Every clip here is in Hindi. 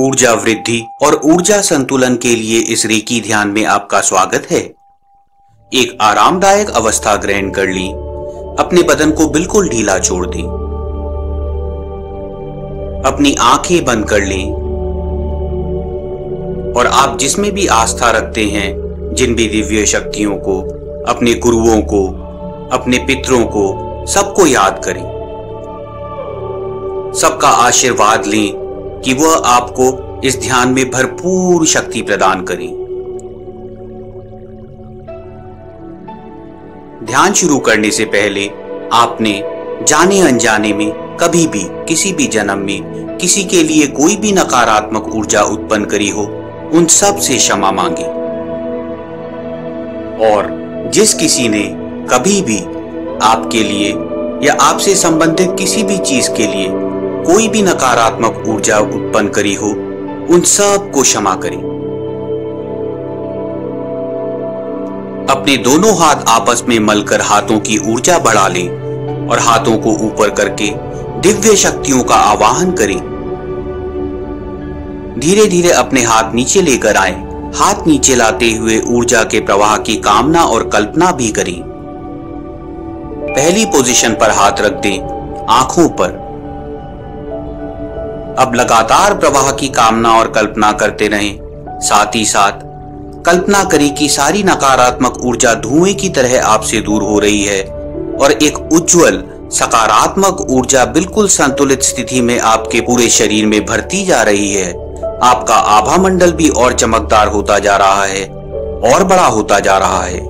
ऊर्जा वृद्धि और ऊर्जा संतुलन के लिए इस रेकी ध्यान में आपका स्वागत है। एक आरामदायक अवस्था ग्रहण कर ली, अपने बदन को बिल्कुल ढीला छोड़ दी, अपनी आंखें बंद कर लें और आप जिसमें भी आस्था रखते हैं, जिन भी दिव्य शक्तियों को, अपने गुरुओं को, अपने पितरों को, सबको याद करें, सबका आशीर्वाद लें कि वह आपको इस ध्यान में भरपूर शक्ति प्रदान करें। ध्यान शुरू करने से पहले आपने जाने अनजाने में कभी भी किसी भी जन्म में किसी के लिए कोई भी नकारात्मक ऊर्जा उत्पन्न करी हो, उन सब से क्षमा मांगे। और जिस किसी ने कभी भी आपके लिए या आपसे संबंधित किसी भी चीज के लिए कोई भी नकारात्मक ऊर्जा उत्पन्न करी हो, उन सब को क्षमा करें। अपने दोनों हाथ आपस में मलकर हाथों की ऊर्जा बढ़ा लें और हाथों को ऊपर करके दिव्य शक्तियों का आवाहन करें। धीरे धीरे अपने हाथ नीचे लेकर आए। हाथ नीचे लाते हुए ऊर्जा के प्रवाह की कामना और कल्पना भी करें। पहली पोजीशन पर हाथ रख दें, आंखों पर। अब लगातार प्रवाह की कामना और कल्पना करते रहें। साथ ही साथ कल्पना करें कि सारी नकारात्मक ऊर्जा धुएं की तरह आपसे दूर हो रही है और एक उज्जवल सकारात्मक ऊर्जा बिल्कुल संतुलित स्थिति में आपके पूरे शरीर में भरती जा रही है। आपका आभा मंडल भी और चमकदार होता जा रहा है और बड़ा होता जा रहा है।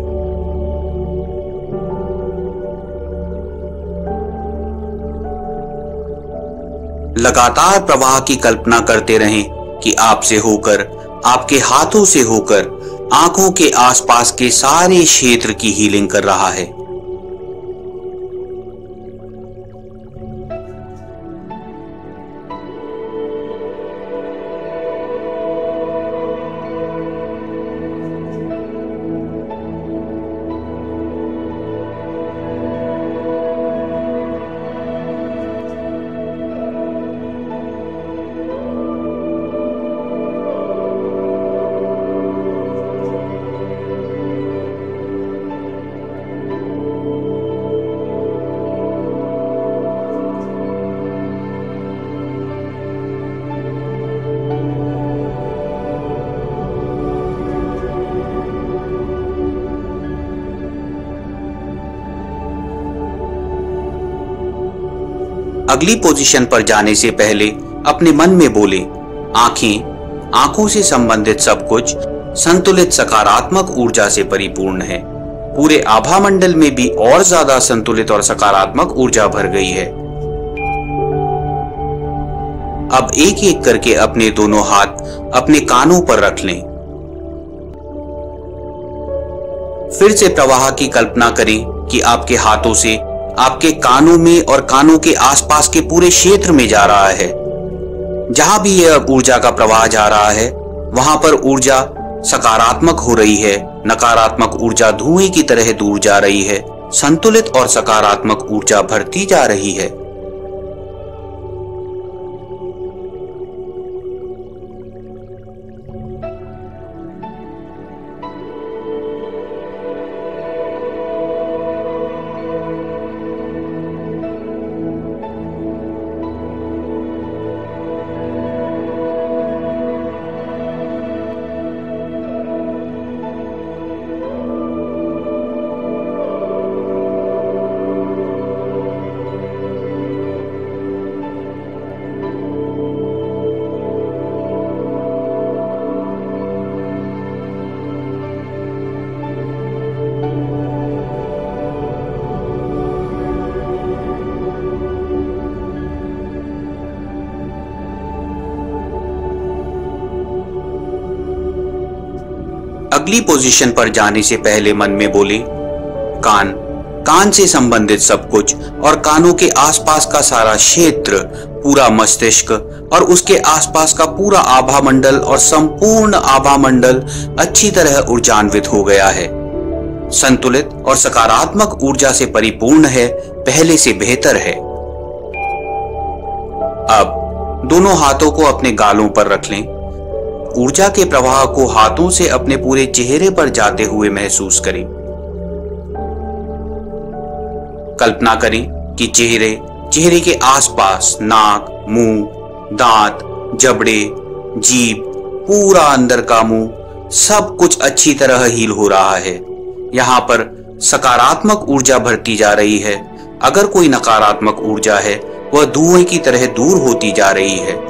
लगातार प्रवाह की कल्पना करते रहें कि आपसे होकर, आपके हाथों से होकर, आंखों के आसपास के सारे क्षेत्र की हीलिंग कर रहा है। अगली पोजीशन पर जाने से पहले अपने मन में बोले, आंखें, आंखों से संबंधित सब कुछ संतुलित सकारात्मक ऊर्जा से परिपूर्ण है। पूरे आभा मंडल में भी और ज्यादा संतुलित और सकारात्मक ऊर्जा भर गई है। अब एक एक करके अपने दोनों हाथ अपने कानों पर रख लें। फिर से प्रवाह की कल्पना करें कि आपके हाथों से आपके कानों में और कानों के आसपास के पूरे क्षेत्र में जा रहा है। जहां भी यह ऊर्जा का प्रवाह जा रहा है, वहां पर ऊर्जा सकारात्मक हो रही है। नकारात्मक ऊर्जा धुएं की तरह दूर जा रही है। संतुलित और सकारात्मक ऊर्जा भरती जा रही है। अगली पोजीशन पर जाने से पहले मन में बोले, कान, कान से संबंधित सब कुछ और कानों के आसपास का सारा क्षेत्र, पूरा मस्तिष्क और उसके आसपास का पूरा आभा मंडल और संपूर्ण आभा मंडल अच्छी तरह ऊर्जान्वित हो गया है। संतुलित और सकारात्मक ऊर्जा से परिपूर्ण है, पहले से बेहतर है। अब दोनों हाथों को अपने गालों पर रख लें। ऊर्जा के प्रवाह को हाथों से अपने पूरे चेहरे पर जाते हुए महसूस करें। कल्पना करें कि चेहरे के आसपास नाक, मुंह, दांत, जबड़े, जीभ, पूरा अंदर का मुंह सब कुछ अच्छी तरह हील हो रहा है। यहाँ पर सकारात्मक ऊर्जा भरती जा रही है। अगर कोई नकारात्मक ऊर्जा है वह धुएं की तरह दूर होती जा रही है।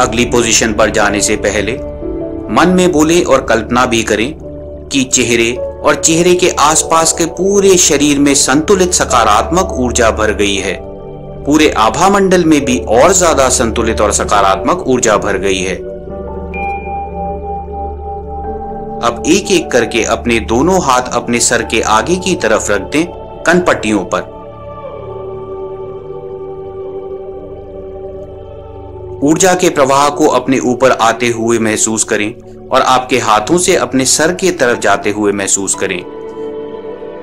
अगली पोजीशन पर जाने से पहले मन में बोले और कल्पना भी करें कि चेहरे और चेहरे के आसपास के पूरे शरीर में संतुलित सकारात्मक ऊर्जा भर गई है। पूरे आभामंडल में भी और ज्यादा संतुलित और सकारात्मक ऊर्जा भर गई है। अब एक एक करके अपने दोनों हाथ अपने सर के आगे की तरफ रख दें, कनपट्टियों पर। ऊर्जा के प्रवाह को अपने ऊपर आते हुए महसूस करें और आपके हाथों से अपने सर के तरफ जाते हुए महसूस करें।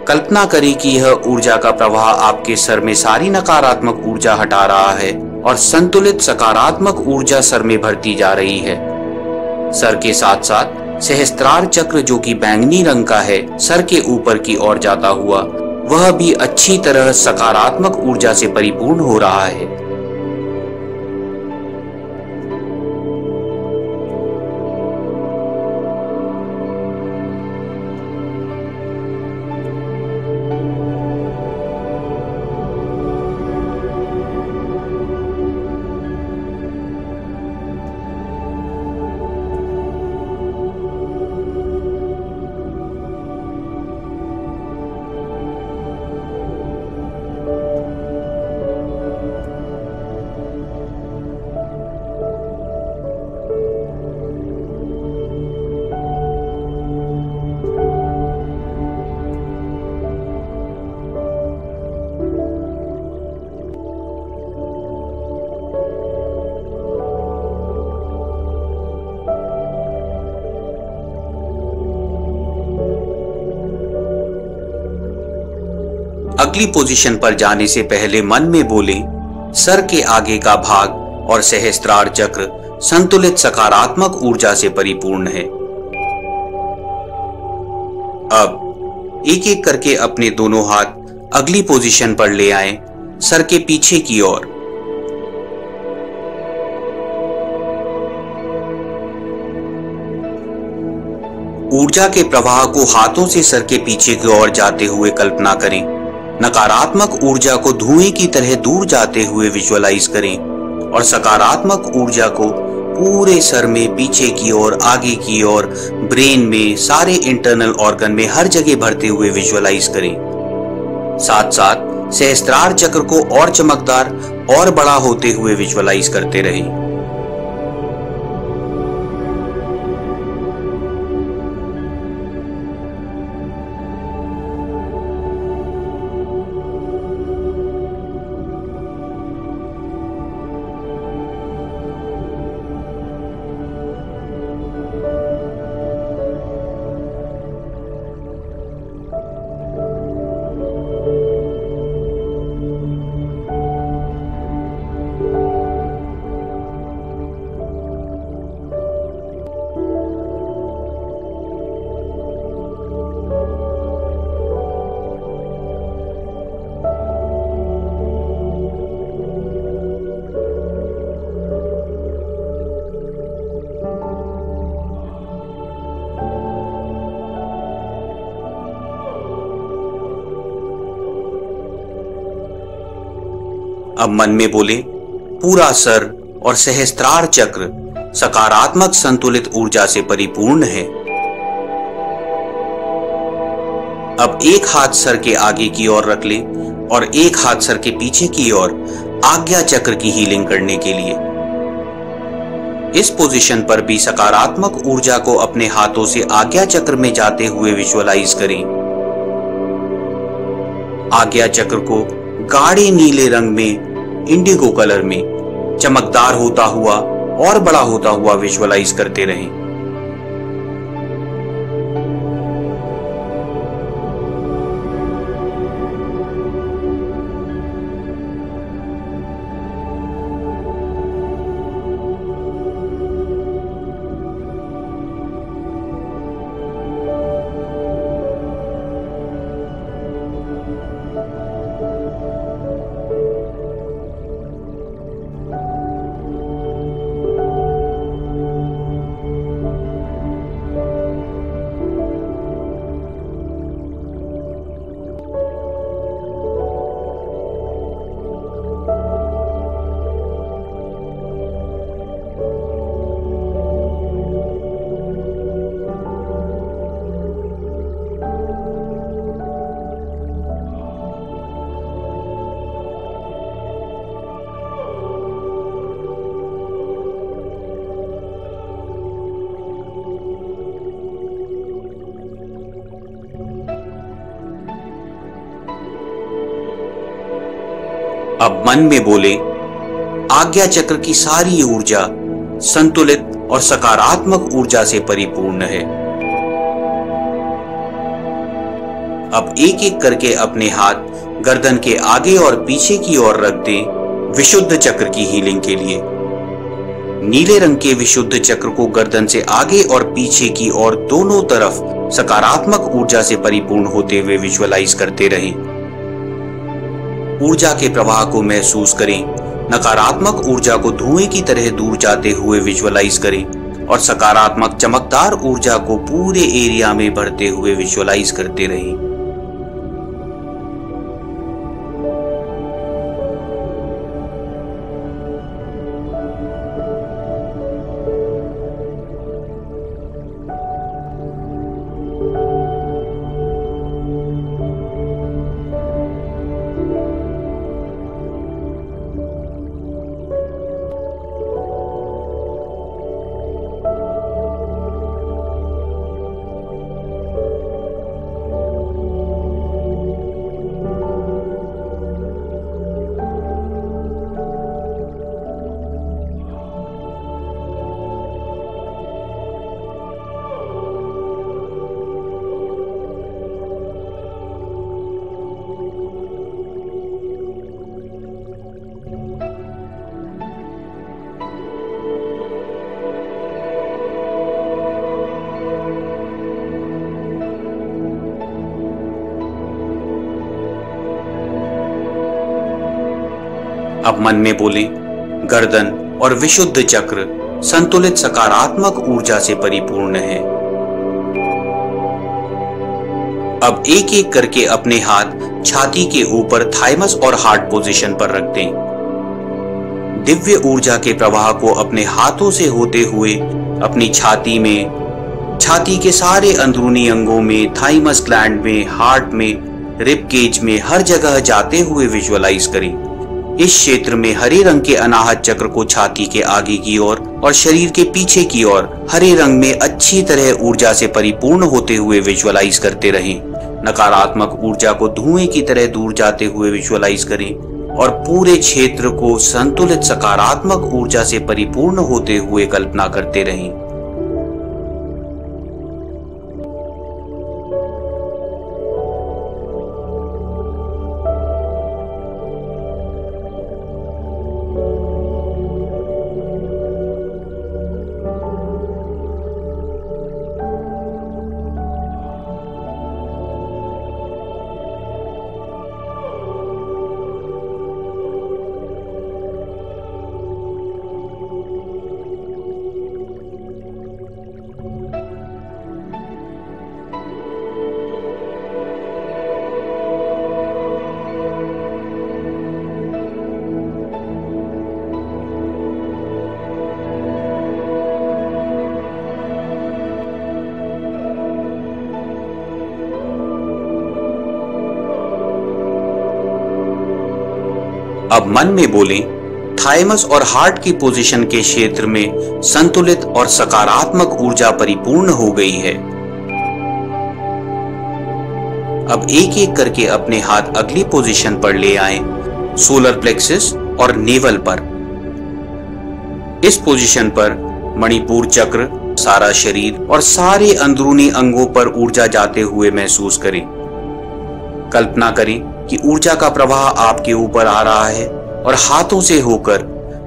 कल्पना करें कि यह ऊर्जा का प्रवाह आपके सर में सारी नकारात्मक ऊर्जा हटा रहा है और संतुलित सकारात्मक ऊर्जा सर में भरती जा रही है। सर के साथ साथ सहस्त्रार चक्र जो कि बैंगनी रंग का है, सर के ऊपर की ओर जाता हुआ वह भी अच्छी तरह सकारात्मक ऊर्जा से परिपूर्ण हो रहा है। अगली पोजीशन पर जाने से पहले मन में बोले, सर के आगे का भाग और सहस्त्रार चक्र संतुलित सकारात्मक ऊर्जा से परिपूर्ण है। अब एक एक करके अपने दोनों हाथ अगली पोजीशन पर ले आएं, सर के पीछे की ओर। ऊर्जा के प्रवाह को हाथों से सर के पीछे की ओर जाते हुए कल्पना करें। नकारात्मक ऊर्जा को धुएं की तरह दूर जाते हुए विजुअलाइज करें और सकारात्मक ऊर्जा को पूरे सर में, पीछे की ओर, आगे की ओर, ब्रेन में, सारे इंटरनल ऑर्गन में, हर जगह भरते हुए विजुअलाइज करें। साथ साथ सहस्त्रार चक्र को और चमकदार और बड़ा होते हुए विजुअलाइज करते रहें। अब मन में बोले, पूरा सर और सहस्त्रार चक्र सकारात्मक संतुलित ऊर्जा से परिपूर्ण है। अब एक हाथ सर के आगे की ओर रख ले और एक हाथ सर के पीछे की ओर आज्ञा चक्र की हीलिंग करने के लिए। इस पोजीशन पर भी सकारात्मक ऊर्जा को अपने हाथों से आज्ञा चक्र में जाते हुए विजुअलाइज करें। आज्ञा चक्र को गाढ़े नीले रंग में, इंडिगो कलर में चमकदार होता हुआ और बड़ा होता हुआ विजुअलाइज करते रहें। अब मन में बोले, आज्ञा चक्र की सारी ऊर्जा संतुलित और सकारात्मक ऊर्जा से परिपूर्ण है। अब एक एक करके अपने हाथ गर्दन के आगे और पीछे की ओर रख दें विशुद्ध चक्र की हीलिंग के लिए। नीले रंग के विशुद्ध चक्र को गर्दन से आगे और पीछे की ओर दोनों तरफ सकारात्मक ऊर्जा से परिपूर्ण होते हुए विजुअलाइज करते रहें। ऊर्जा के प्रवाह को महसूस करें। नकारात्मक ऊर्जा को धुएं की तरह दूर जाते हुए विजुअलाइज करें और सकारात्मक चमकदार ऊर्जा को पूरे एरिया में बढ़ते हुए विजुअलाइज करते रहें। अब मन में बोले, गर्दन और विशुद्ध चक्र संतुलित सकारात्मक ऊर्जा से परिपूर्ण है। अब एक एक करके अपने हाथ छाती के ऊपर थाइमस और हार्ट पोजीशन पर रख दें। दिव्य ऊर्जा के प्रवाह को अपने हाथों से होते हुए अपनी छाती में, छाती के सारे अंदरूनी अंगों में, थाइमस ग्लैंड में, हार्ट में, रिब केज में, हर जगह जाते हुए विजुअलाइज करें। इस क्षेत्र में हरे रंग के अनाहत चक्र को छाती के आगे की ओर और शरीर के पीछे की ओर हरे रंग में अच्छी तरह ऊर्जा से परिपूर्ण होते हुए विजुअलाइज करते रहें। नकारात्मक ऊर्जा को धुएं की तरह दूर जाते हुए विजुअलाइज करें और पूरे क्षेत्र को संतुलित सकारात्मक ऊर्जा से परिपूर्ण होते हुए कल्पना करते रहें। अब मन में बोलें, थाइमस और हार्ट की पोजीशन के क्षेत्र में संतुलित और सकारात्मक ऊर्जा परिपूर्ण हो गई है। अब एक एक करके अपने हाथ अगली पोजीशन पर ले आए, सोलर प्लेक्सस और नेवल पर। इस पोजीशन पर मणिपुर चक्र, सारा शरीर और सारे अंदरूनी अंगों पर ऊर्जा जाते हुए महसूस करें। कल्पना करें कि ऊर्जा का प्रवाह आपके ऊपर आ रहा है और हाथों से होकर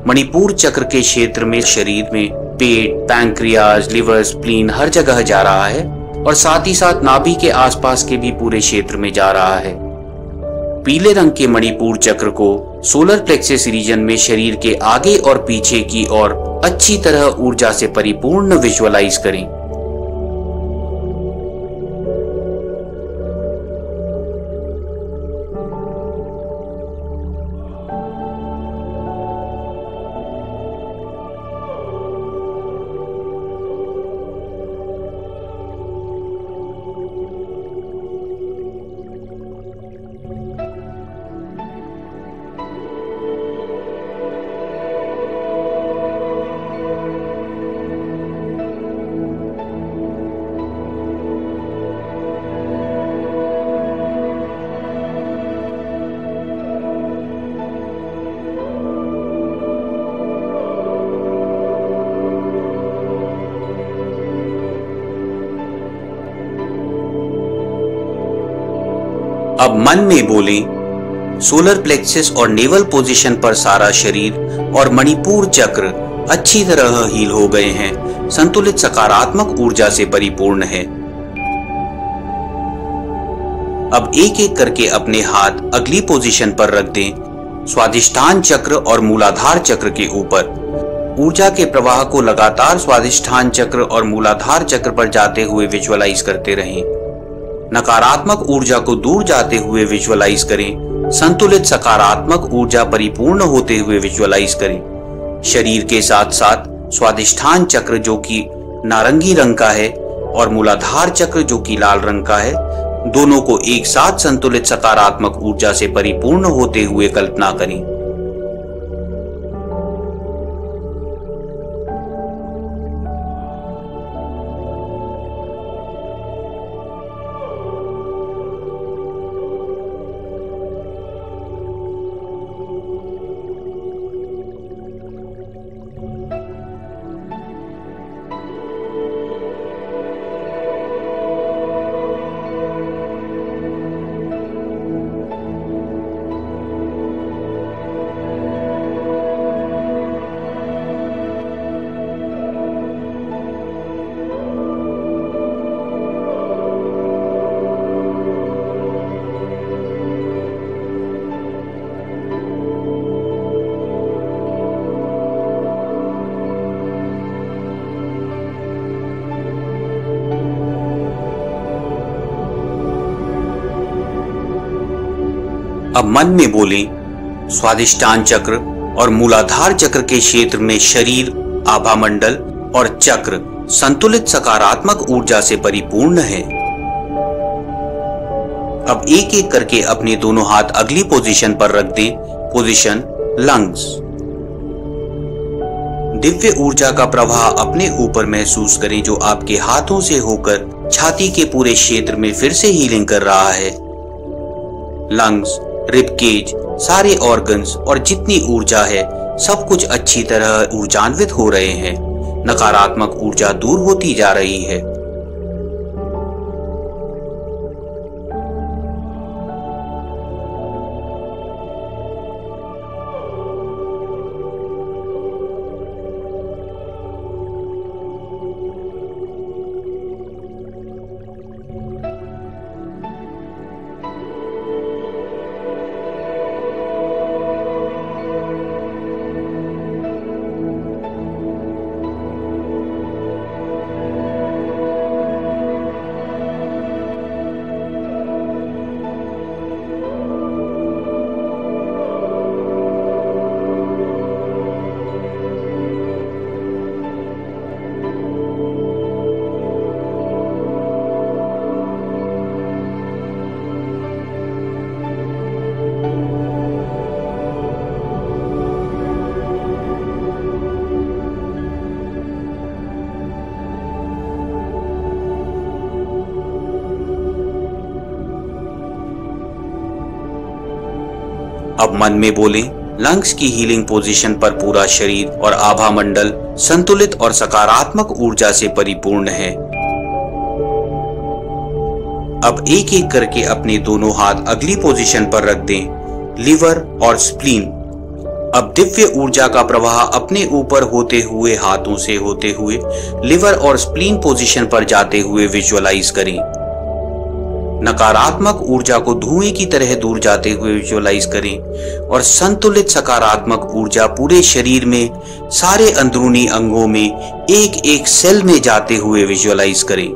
मणिपुर चक्र के क्षेत्र में शरीर में पेट, पैंक्रियाज, लिवर, स्प्लीन हर जगह जा रहा है और साथ ही साथ नाभि के आसपास के भी पूरे क्षेत्र में जा रहा है। पीले रंग के मणिपुर चक्र को सोलर प्लेक्सस रीजन में शरीर के आगे और पीछे की ओर अच्छी तरह ऊर्जा से परिपूर्ण विजुअलाइज करें। अब मन में बोलें, सोलर प्लेक्सस और नेवल पोजीशन पर सारा शरीर और मणिपुर चक्र अच्छी तरह हील हो गए हैं, संतुलित सकारात्मक ऊर्जा से परिपूर्ण है। अब एक एक करके अपने हाथ अगली पोजीशन पर रख दें, स्वादिष्ठान चक्र और मूलाधार चक्र के ऊपर। ऊर्जा के प्रवाह को लगातार स्वादिष्ठान चक्र और मूलाधार चक्र पर जाते हुए विजुअलाइज करते रहें। नकारात्मक ऊर्जा को दूर जाते हुए विजुअलाइज करें, संतुलित सकारात्मक ऊर्जा परिपूर्ण होते हुए विजुअलाइज करें। शरीर के साथ साथ स्वादिष्ठान चक्र जो कि नारंगी रंग का है और मूलाधार चक्र जो कि लाल रंग का है, दोनों को एक साथ संतुलित सकारात्मक ऊर्जा से परिपूर्ण होते हुए कल्पना करें। अब मन में बोलें, स्वादिष्ठान चक्र और मूलाधार चक्र के क्षेत्र में शरीर, आभामंडल और चक्र संतुलित सकारात्मक ऊर्जा से परिपूर्ण है। अब एक एक करके अपने दोनों हाथ अगली पोजीशन पर रख दें, पोजीशन लंग्स। दिव्य ऊर्जा का प्रवाह अपने ऊपर महसूस करें जो आपके हाथों से होकर छाती के पूरे क्षेत्र में फिर से हीलिंग कर रहा है। लंग्स, रिबकेज, सारे ऑर्गन्स और जितनी ऊर्जा है सब कुछ अच्छी तरह ऊर्जान्वित हो रहे हैं, नकारात्मक ऊर्जा दूर होती जा रही है। अब मन में बोलें, लंग्स की हीलिंग पोजीशन पर पूरा शरीर और आभा मंडल संतुलित और सकारात्मक ऊर्जा से परिपूर्ण है। अब एक एक करके अपने दोनों हाथ अगली पोजीशन पर रख दें, लिवर और स्प्लीन। अब दिव्य ऊर्जा का प्रवाह अपने ऊपर होते हुए हाथों से होते हुए लिवर और स्प्लीन पोजीशन पर जाते हुए विजुअलाइज करें। नकारात्मक ऊर्जा को धुएं की तरह दूर जाते हुए विजुअलाइज करें और संतुलित सकारात्मक ऊर्जा पूरे शरीर में, सारे अंदरूनी अंगों में, एक एक सेल में जाते हुए विजुअलाइज करें।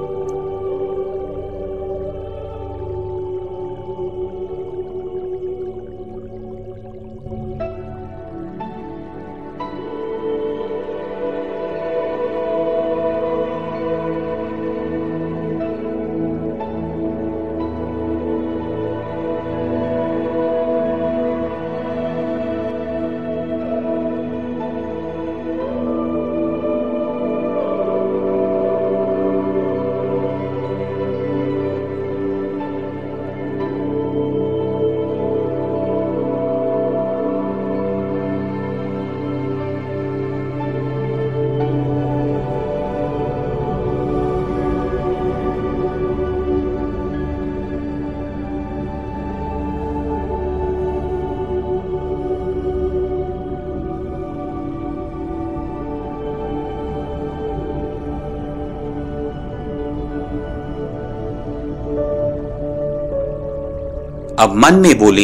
अब मन में बोले,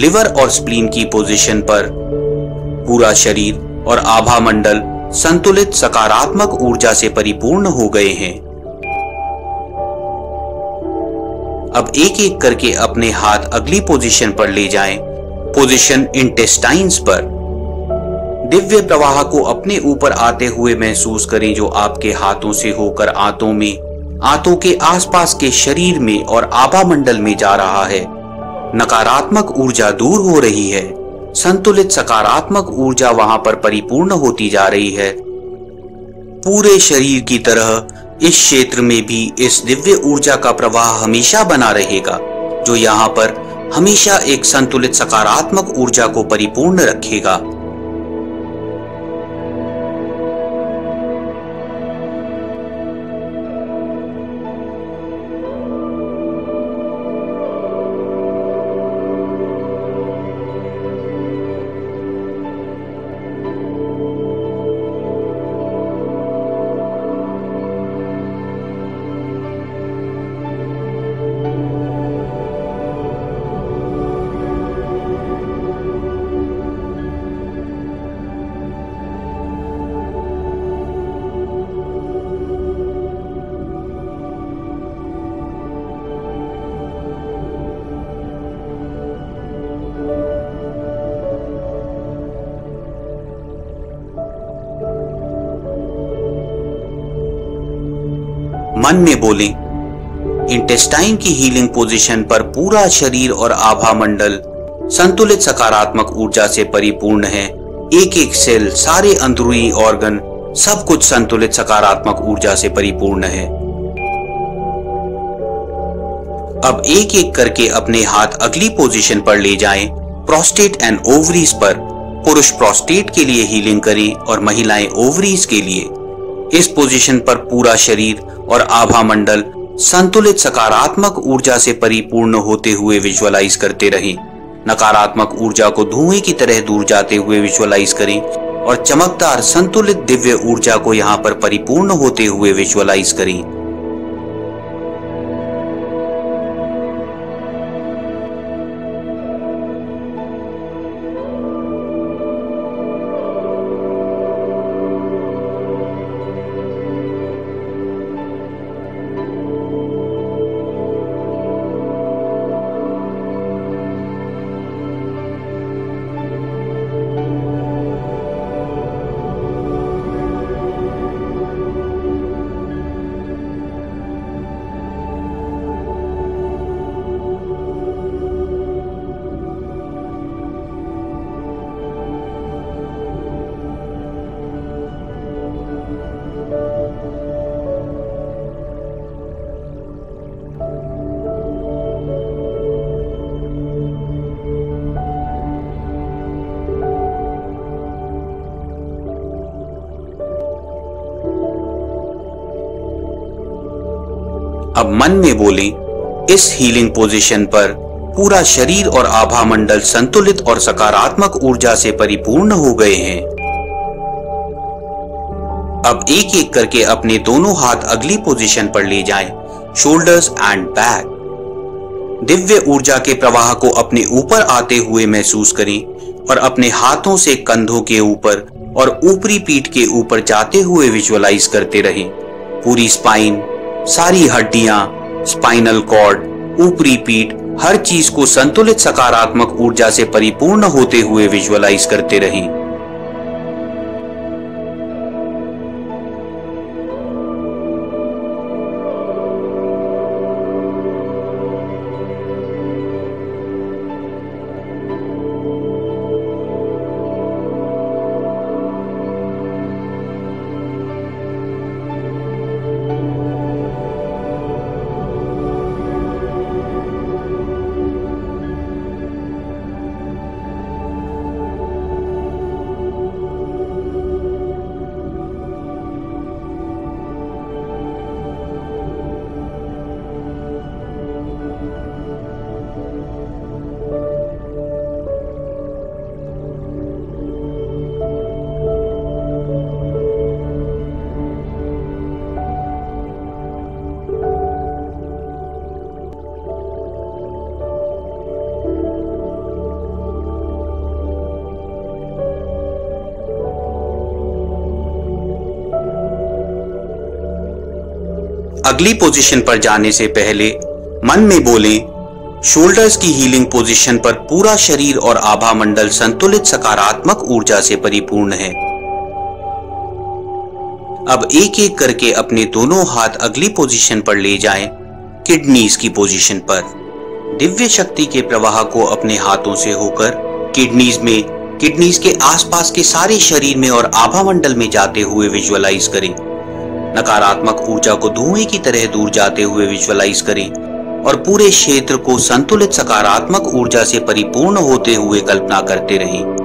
लिवर और स्प्लीन की पोजीशन पर पूरा शरीर और आभा मंडल संतुलित सकारात्मक ऊर्जा से परिपूर्ण हो गए हैं। अब एक एक करके अपने हाथ अगली पोजीशन पर ले जाएं, पोजीशन इंटेस्टाइन्स पर। दिव्य प्रवाह को अपने ऊपर आते हुए महसूस करें जो आपके हाथों से होकर आंतों में, आंतों के आसपास के शरीर में और आभा मंडल में जा रहा है। नकारात्मक ऊर्जा दूर हो रही है, संतुलित सकारात्मक ऊर्जा वहां पर परिपूर्ण होती जा रही है। पूरे शरीर की तरह इस क्षेत्र में भी इस दिव्य ऊर्जा का प्रवाह हमेशा बना रहेगा जो यहां पर हमेशा एक संतुलित सकारात्मक ऊर्जा को परिपूर्ण रखेगा। मन में बोले, इंटेस्टाइन की हीलिंग पोजीशन पर पूरा शरीर और आभा मंडल संतुलित सकारात्मक ऊर्जा से परिपूर्ण है। एक एक सेल, सारे अंदरूनी ऑर्गन, सब कुछ संतुलित सकारात्मक ऊर्जा से परिपूर्ण है। अब एक एक करके अपने हाथ अगली पोजीशन पर ले जाएं, प्रोस्टेट एंड ओवरीज पर। पुरुष प्रोस्टेट के लिए हीलिंग करें और महिलाएं ओवरीज के लिए। इस पोजीशन पर पूरा शरीर और आभा मंडल संतुलित सकारात्मक ऊर्जा से परिपूर्ण होते हुए विजुअलाइज करते रहें। नकारात्मक ऊर्जा को धुएं की तरह दूर जाते हुए विजुअलाइज करें और चमकदार संतुलित दिव्य ऊर्जा को यहां पर परिपूर्ण होते हुए विजुअलाइज करें। अब मन में बोलें, इस हीलिंग पोजीशन पर पूरा शरीर और आभा मंडल संतुलित और सकारात्मक ऊर्जा से परिपूर्ण हो गए हैं। अब एक एक करके अपने दोनों हाथ अगली पोजीशन पर ले जाएं, शोल्डर्स एंड बैक। दिव्य ऊर्जा के प्रवाह को अपने ऊपर आते हुए महसूस करें और अपने हाथों से कंधों के ऊपर और ऊपरी पीठ के ऊपर जाते हुए विजुअलाइज करते रहें। पूरी स्पाइन, सारी हड्डियां, स्पाइनल कॉर्ड, ऊपरी पीठ, हर चीज को संतुलित सकारात्मक ऊर्जा से परिपूर्ण होते हुए विजुअलाइज करते रहें। अगली पोजीशन पर जाने से पहले मन में बोलें, शोल्डर्स की हीलिंग पोजीशन पर पूरा शरीर और आभा मंडल संतुलित सकारात्मक ऊर्जा से परिपूर्ण है। अब एक एक करके अपने दोनों हाथ अगली पोजीशन पर ले जाएं, किडनीज की पोजीशन पर। दिव्य शक्ति के प्रवाह को अपने हाथों से होकर किडनीज में, किडनीज के आसपास के सारे शरीर में और आभा मंडल में जाते हुए विजुअलाइज करें। नकारात्मक ऊर्जा को धुएं की तरह दूर जाते हुए विजुअलाइज करें और पूरे क्षेत्र को संतुलित सकारात्मक ऊर्जा से परिपूर्ण होते हुए कल्पना करते रहें।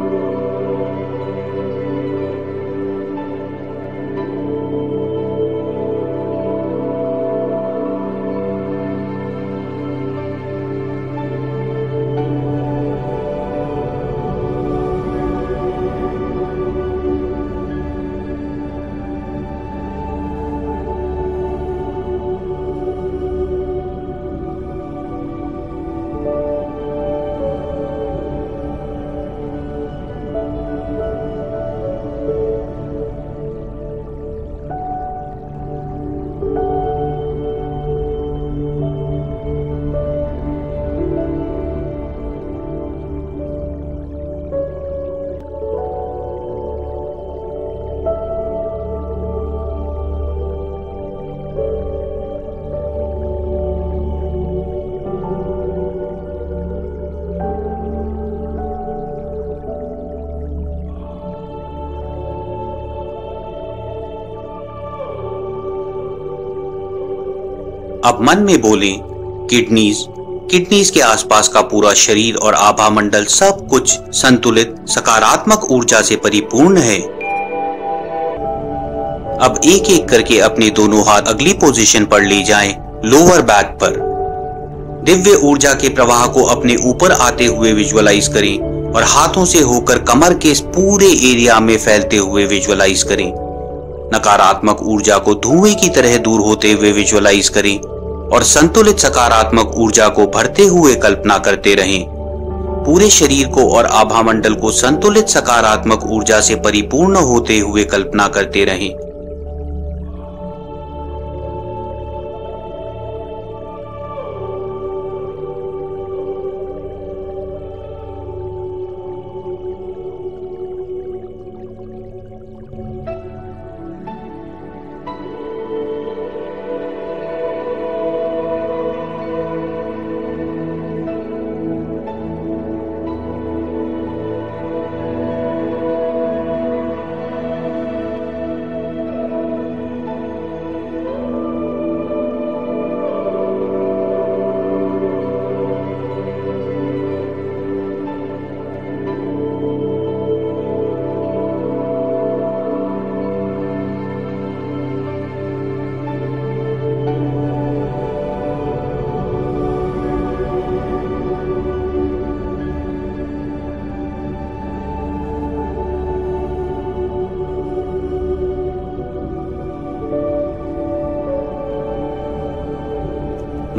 अब मन में बोलें, किडनीज, किडनीज के आसपास का पूरा शरीर और आभा मंडल सब कुछ संतुलित सकारात्मक ऊर्जा से परिपूर्ण है। अब एक एक करके अपने दोनों हाथ अगली पोजीशन पर ले जाएं, लोअर बैक पर। दिव्य ऊर्जा के प्रवाह को अपने ऊपर आते हुए विजुअलाइज करें और हाथों से होकर कमर के इस पूरे एरिया में फैलते हुए विजुअलाइज करें। नकारात्मक ऊर्जा को धुएं की तरह दूर होते हुए विजुअलाइज करें और संतुलित सकारात्मक ऊर्जा को भरते हुए कल्पना करते रहें। पूरे शरीर को और आभामंडल को संतुलित सकारात्मक ऊर्जा से परिपूर्ण होते हुए कल्पना करते रहें।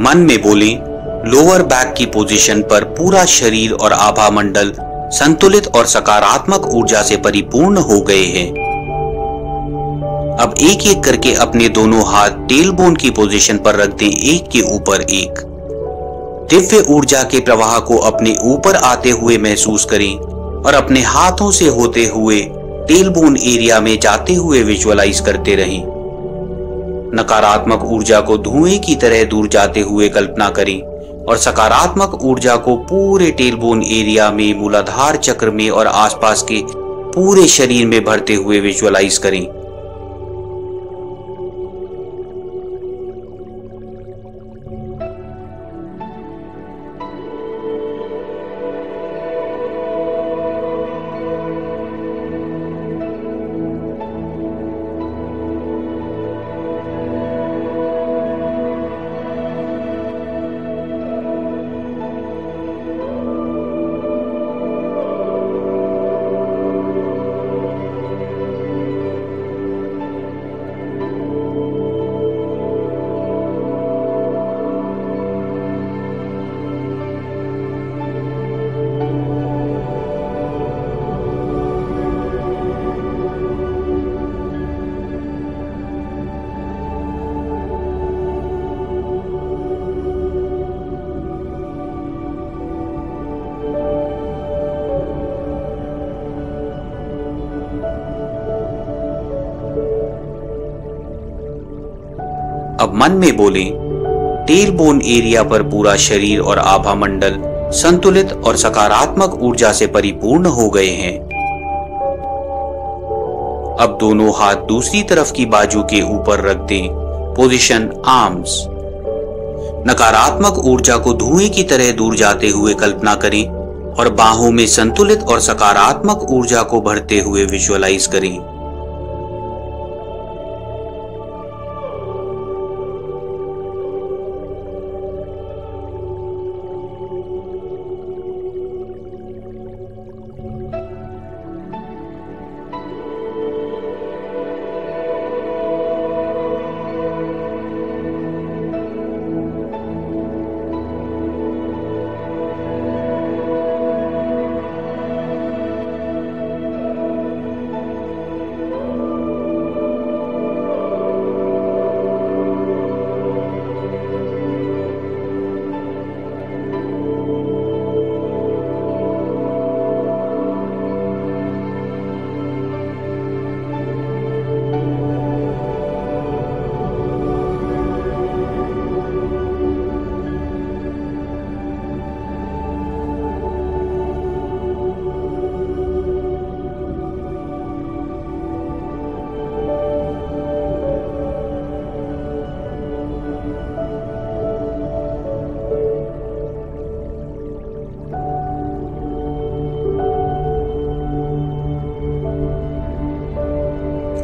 मन में बोलें, लोअर बैक की पोजीशन पर पूरा शरीर और आभा मंडल संतुलित और सकारात्मक ऊर्जा से परिपूर्ण हो गए हैं। अब एक एक करके अपने दोनों हाथ टेलबोन की पोजीशन पर रख दें, एक के ऊपर एक। दिव्य ऊर्जा के प्रवाह को अपने ऊपर आते हुए महसूस करें और अपने हाथों से होते हुए टेलबोन एरिया में जाते हुए विजुअलाइज करते रहें। नकारात्मक ऊर्जा को धुएं की तरह दूर जाते हुए कल्पना करें और सकारात्मक ऊर्जा को पूरे टेलबोन एरिया में, मूलाधार चक्र में और आसपास के पूरे शरीर में भरते हुए विजुअलाइज करें। अब मन में बोलें, टेलबोन एरिया पर पूरा शरीर और आभा मंडल संतुलित और सकारात्मक ऊर्जा से परिपूर्ण हो गए हैं। अब दोनों हाथ दूसरी तरफ की बाजू के ऊपर रख दें, पोजीशन आर्म्स। नकारात्मक ऊर्जा को धुएं की तरह दूर जाते हुए कल्पना करें और बाहों में संतुलित और सकारात्मक ऊर्जा को भरते हुए विजुअलाइज करें।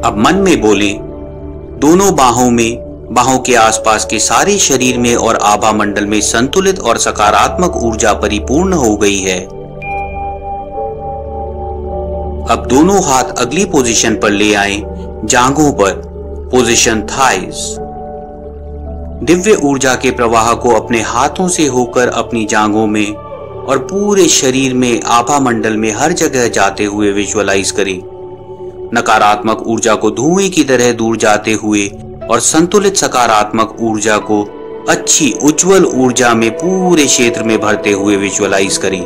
अब मन में बोलें, दोनों बाहों में, बाहों के आसपास के सारे शरीर में और आभा मंडल में संतुलित और सकारात्मक ऊर्जा परिपूर्ण हो गई है। अब दोनों हाथ अगली पोजीशन पर ले आएं, जांघों पर, पोजीशन थाइस। दिव्य ऊर्जा के प्रवाह को अपने हाथों से होकर अपनी जांघों में और पूरे शरीर में, आभा मंडल में हर जगह जाते हुए विजुअलाइज करें। नकारात्मक ऊर्जा को धुएं की तरह दूर जाते हुए और संतुलित सकारात्मक ऊर्जा को अच्छी उज्जवल ऊर्जा में पूरे क्षेत्र में भरते हुए विजुअलाइज करें।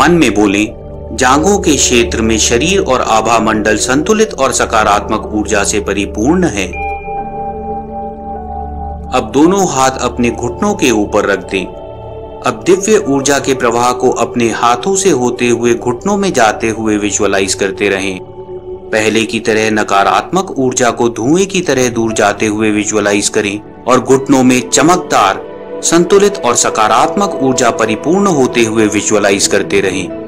मन में बोलें, जांघों के क्षेत्र में शरीर और आभा मंडल संतुलित और सकारात्मक ऊर्जा से परिपूर्ण है। अब दोनों हाथ अपने घुटनों के ऊपर रख दें। अब दिव्य ऊर्जा के प्रवाह को अपने हाथों से होते हुए घुटनों में जाते हुए विजुअलाइज करते रहें। पहले की तरह नकारात्मक ऊर्जा को धुएं की तरह दूर जाते हुए विजुअलाइज करें और घुटनों में चमकदार, संतुलित और सकारात्मक ऊर्जा परिपूर्ण होते हुए विजुअलाइज करते रहें।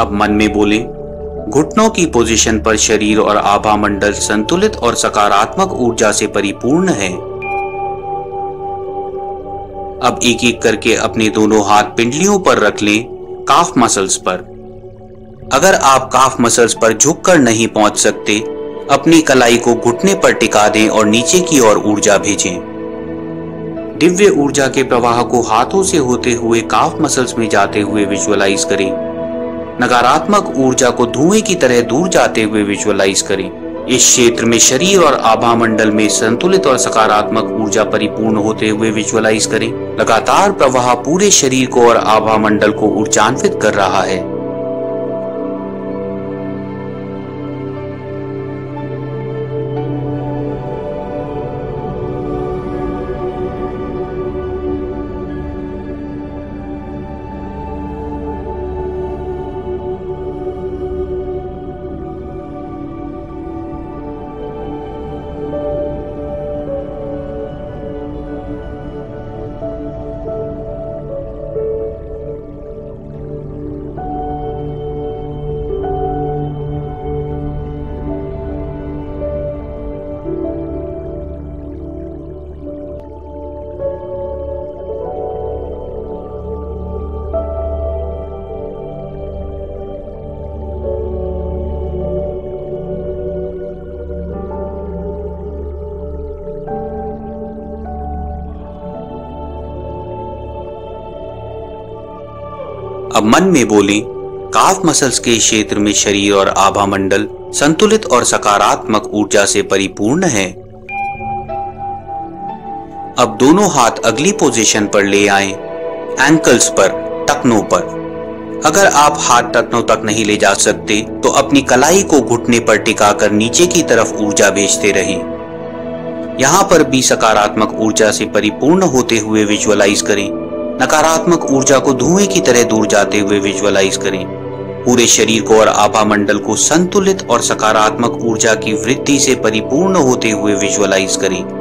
अब मन में बोलें, घुटनों की पोजीशन पर शरीर और आभा मंडल संतुलित और सकारात्मक ऊर्जा से परिपूर्ण है। अब एक एक करके अपने दोनों हाथ पिंडलियों पर रख लें, काफ मसल्स पर। अगर आप काफ मसल्स पर झुककर नहीं पहुंच सकते, अपनी कलाई को घुटने पर टिका दें और नीचे की ओर ऊर्जा भेजें। दिव्य ऊर्जा के प्रवाह को हाथों से होते हुए काफ मसल्स में जाते हुए विजुअलाइज करें। नकारात्मक ऊर्जा को धुएं की तरह दूर जाते हुए विजुअलाइज करें। इस क्षेत्र में शरीर और आभामंडल में संतुलित और सकारात्मक ऊर्जा परिपूर्ण होते हुए विजुअलाइज करें। लगातार प्रवाह पूरे शरीर को और आभामंडल को ऊर्जान्वित कर रहा है। अब मन में बोलें, काफ मसल्स के क्षेत्र में शरीर और आभामंडल संतुलित और सकारात्मक ऊर्जा से परिपूर्ण है। अब दोनों हाथ अगली पोजीशन पर ले आएं, एंकल्स पर, टखनों पर। अगर आप हाथ टखनों तक नहीं ले जा सकते तो अपनी कलाई को घुटने पर टिकाकर नीचे की तरफ ऊर्जा भेजते रहें। यहाँ पर भी सकारात्मक ऊर्जा से परिपूर्ण होते हुए विजुअलाइज करें। नकारात्मक ऊर्जा को धुएं की तरह दूर जाते हुए विजुअलाइज करें। पूरे शरीर को और आभामंडल को संतुलित और सकारात्मक ऊर्जा की वृद्धि से परिपूर्ण होते हुए विजुअलाइज करें।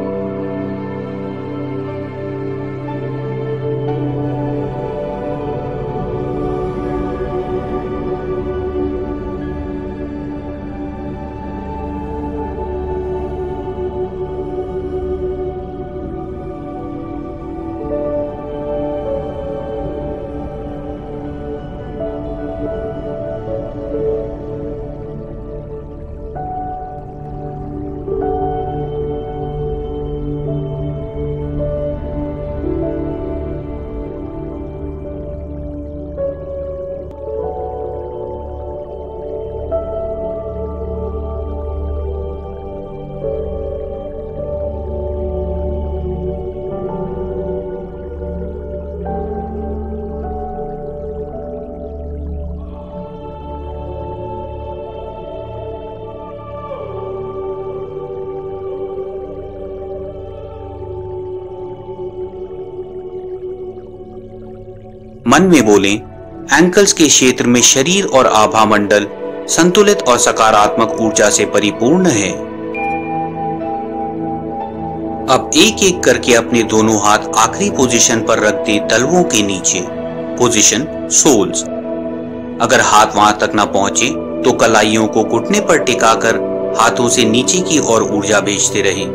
मन में बोलें, एंकल्स के क्षेत्र में शरीर और आभा मंडल संतुलित और सकारात्मक ऊर्जा से परिपूर्ण है। अब एक एक करके अपने दोनों हाथ आखिरी पोजीशन पर रख दें, तलवों के नीचे पोजीशन सोल्स। अगर हाथ वहां तक ना पहुंचे तो कलाइयों को घुटने पर टिकाकर हाथों से नीचे की ओर ऊर्जा भेजते रहें।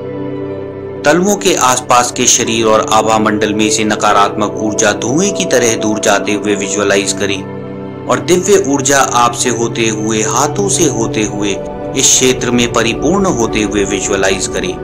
तलवों के आसपास के शरीर और आभा मंडल में से नकारात्मक ऊर्जा धुएं की तरह दूर जाते हुए विजुअलाइज करें और दिव्य ऊर्जा आपसे होते हुए, हाथों से होते हुए इस क्षेत्र में परिपूर्ण होते हुए विजुअलाइज करें।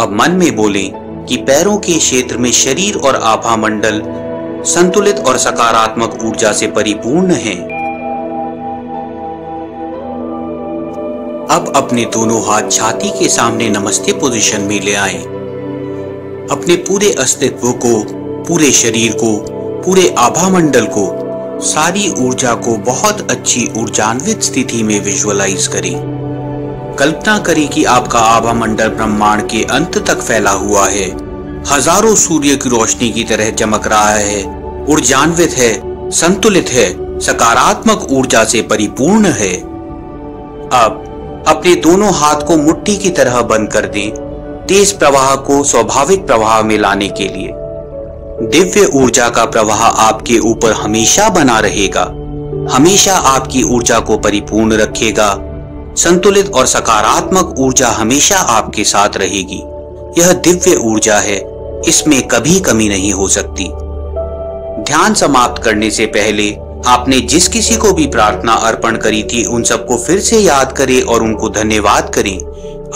अब मन में बोलें कि पैरों के क्षेत्र में शरीर और आभा मंडल संतुलित और सकारात्मक ऊर्जा से परिपूर्ण है। अब अपने दोनों हाथ छाती के सामने नमस्ते पोजीशन में ले आएं। अपने पूरे अस्तित्व को, पूरे शरीर को, पूरे आभा मंडल को, सारी ऊर्जा को बहुत अच्छी ऊर्जान्वित स्थिति में विजुअलाइज करें। कल्पना करें कि आपका आभा मंडल ब्रह्मांड के अंत तक फैला हुआ है, हजारों सूर्य की रोशनी की तरह चमक रहा है, ऊर्जान्वित है, संतुलित है, सकारात्मक ऊर्जा से परिपूर्ण है। अब अपने दोनों हाथ को मुट्ठी की तरह बंद कर दें, तेज प्रवाह को स्वाभाविक प्रवाह में लाने के लिए। दिव्य ऊर्जा का प्रवाह आपके ऊपर हमेशा बना रहेगा, हमेशा आपकी ऊर्जा को परिपूर्ण रखेगा। संतुलित और सकारात्मक ऊर्जा हमेशा आपके साथ रहेगी। यह दिव्य ऊर्जा है, इसमें कभी कमी नहीं हो सकती। ध्यान समाप्त करने से पहले आपने जिस किसी को भी प्रार्थना अर्पण करी थी, उन सबको फिर से याद करें और उनको धन्यवाद करें,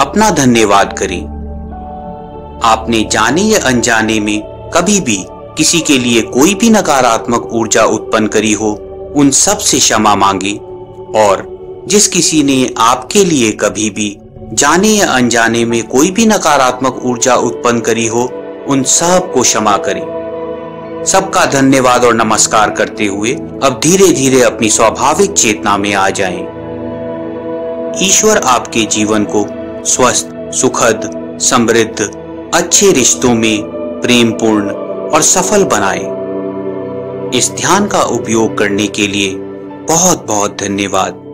अपना धन्यवाद करें। आपने जाने या अनजाने में कभी भी किसी के लिए कोई भी नकारात्मक ऊर्जा उत्पन्न करी हो, उन सब से क्षमा मांगे। और जिस किसी ने आपके लिए कभी भी जाने या अनजाने में कोई भी नकारात्मक ऊर्जा उत्पन्न करी हो, उन सब को क्षमा करें। सबका धन्यवाद और नमस्कार करते हुए अब धीरे धीरे अपनी स्वाभाविक चेतना में आ जाएं। ईश्वर आपके जीवन को स्वस्थ, सुखद, समृद्ध, अच्छे रिश्तों में प्रेमपूर्ण और सफल बनाए। इस ध्यान का उपयोग करने के लिए बहुत बहुत धन्यवाद।